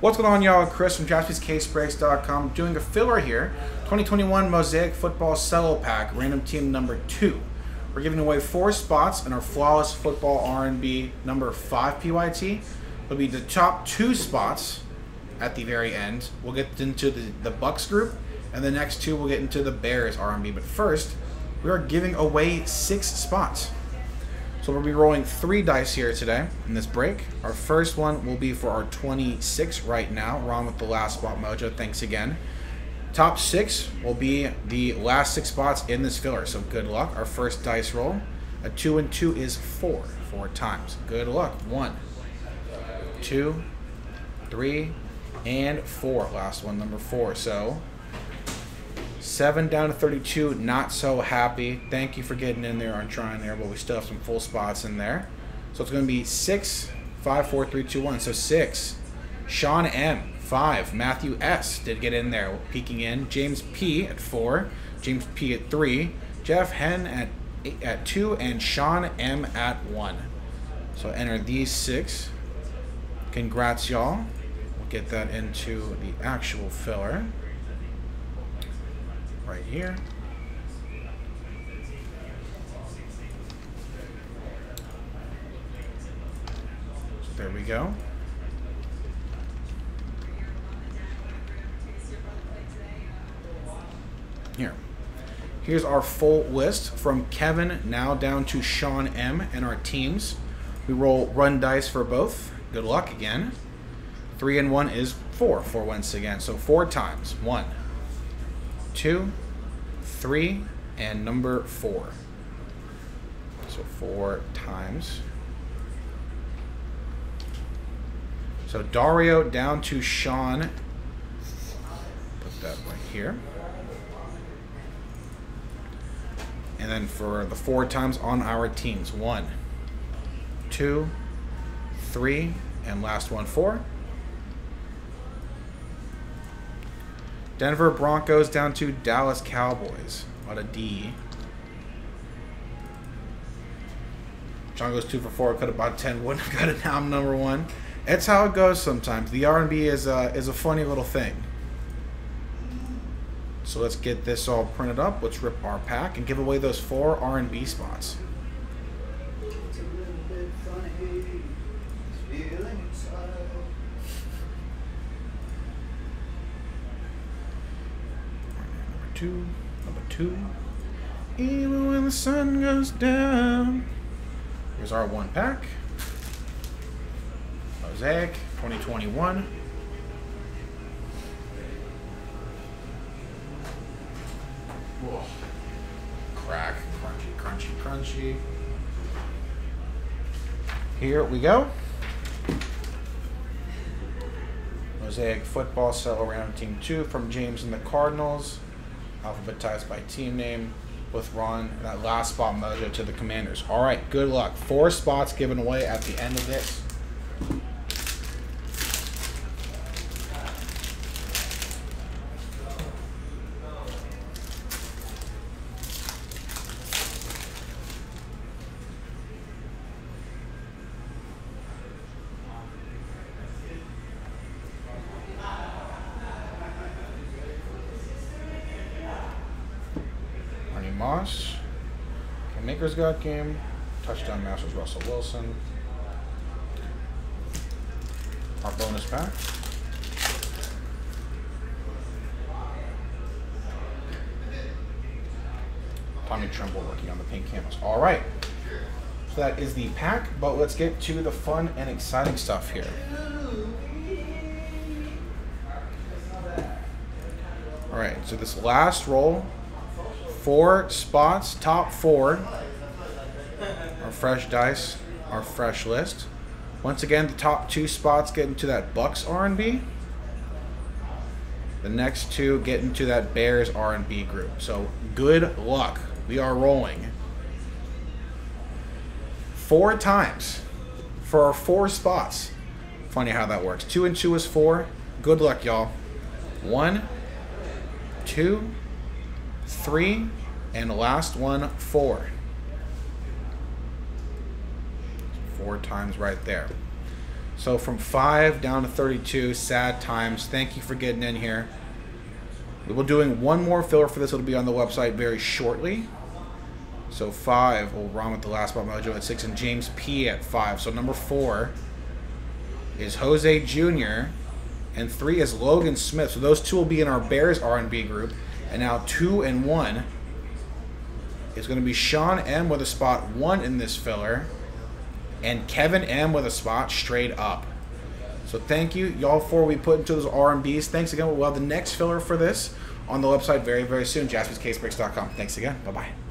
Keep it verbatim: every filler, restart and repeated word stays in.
What's going on, y'all? Chris from Jaspys Case Breaks dot com doing a filler here. twenty twenty-one Mosaic Football Cello Pack, random team number two. We're giving away four spots in our Flawless Football R and B number five P Y T. It'll be the top two spots at the very end. We'll get into the, the Bucks group, and the next two we'll get into the Bears R and B. But first, we are giving away six spots. So we'll be rolling three dice here today in this break. Our first one will be for our twenty-six right now. We're on with the last spot mojo. Thanks again. Top six will be the last six spots in this filler. So good luck. Our first dice roll. A two and two is four. Four times. Good luck. One, two, three, and four. Last one, number four. So seven down to thirty-two, not so happy. Thank you for getting in there and trying there, but we still have some full spots in there. So it's going to be six, five, four, three, two, one. So six, Sean M, five, Matthew S did get in there, peeking in. James P at four, James P at three, Jeff Hen at eight, at two, and Sean M at one. So enter these six. Congrats, y'all. We'll get that into the actual filler right here. So there we go. Here. Here's our full list from Kevin now down to Sean M and our teams. We roll run dice for both. Good luck again. Three and one is four for once again. So four times. One, two, three, and number four. So four times. So Dario down to Sean. Put that right here. And then for the four times on our teams. One, two, three, and last one, four. Denver Broncos down to Dallas Cowboys. What a D. John goes two for four. Could have bought ten. Wouldn't have got it. Now I'm number one. That's how it goes sometimes. The R and B is a, is a funny little thing. So let's get this all printed up. Let's rip our pack and give away those four R and B spots. Two, number two. Even when the sun goes down. Here's our one pack. Mosaic twenty twenty-one. Whoa. Crack, crunchy, crunchy, crunchy. Here we go. Mosaic Football Cello Round Team two from James and the Cardinals. Alphabetized by team name with Ron, that last spot mojo to the Commanders. All right, good luck. Four spots given away at the end of this. Moss, okay, Makers got game, touchdown Masters Russell Wilson, our bonus pack, Tommy Trimble working on the pink canvas. All right, so that is the pack, but let's get to the fun and exciting stuff here. All right, so this last roll. Four spots, top four. Our fresh dice, our fresh list. Once again, the top two spots get into that Bucks R and B. The next two get into that Bears R and B group. So good luck. We are rolling four times for our four spots. Funny how that works. Two and two is four. Good luck, y'all. One, two, three, and last one, four. Four times right there. So from five down to thirty-two, sad times. Thank you for getting in here. We're doing one more filler for this. It'll be on the website very shortly. So five will rhyme with the last spot mojo at six and James P at five. So number four is Jose Junior and three is Logan Smith. So those two will be in our Bears R and B group. And now two and one is going to be Sean M with a spot one in this filler. And Kevin M with a spot straight up. So thank you, y'all, for we put into those R and Bs. Thanks again. We'll have the next filler for this on the website very, very soon. Jaspys Case Breaks dot com. Thanks again. Bye-bye.